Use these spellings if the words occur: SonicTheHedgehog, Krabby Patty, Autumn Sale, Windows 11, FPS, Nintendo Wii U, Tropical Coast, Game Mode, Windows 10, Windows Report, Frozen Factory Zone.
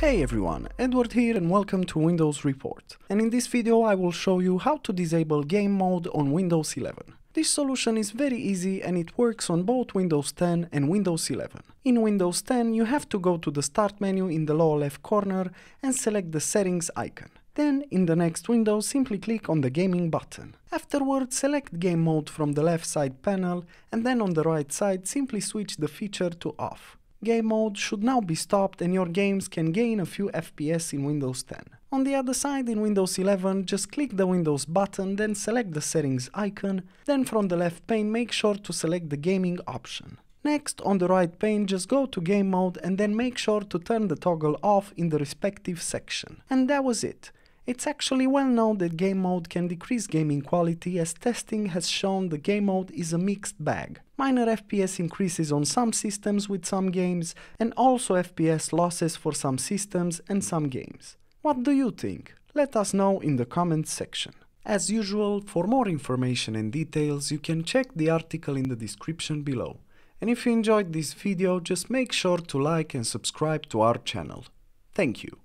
Hey everyone, Edward here and welcome to Windows Report. And in this video I will show you how to disable Game Mode on Windows 11. This solution is very easy and it works on both Windows 10 and Windows 11. In Windows 10 you have to go to the Start menu in the lower left corner and select the Settings icon. Then, in the next window, simply click on the Gaming button. Afterwards, select Game Mode from the left side panel and then on the right side simply switch the feature to Off. Game Mode should now be stopped and your games can gain a few FPS in Windows 10. On the other side, in Windows 11, just click the Windows button, then select the Settings icon, then from the left pane make sure to select the Gaming option. Next, on the right pane, just go to Game Mode and then make sure to turn the toggle off in the respective section. And that was it. It's actually well known that Game Mode can decrease gaming quality, as testing has shown the Game Mode is a mixed bag. Minor FPS increases on some systems with some games, and also FPS losses for some systems and some games. What do you think? Let us know in the comments section. As usual, for more information and details, you can check the article in the description below. And if you enjoyed this video, just make sure to like and subscribe to our channel. Thank you.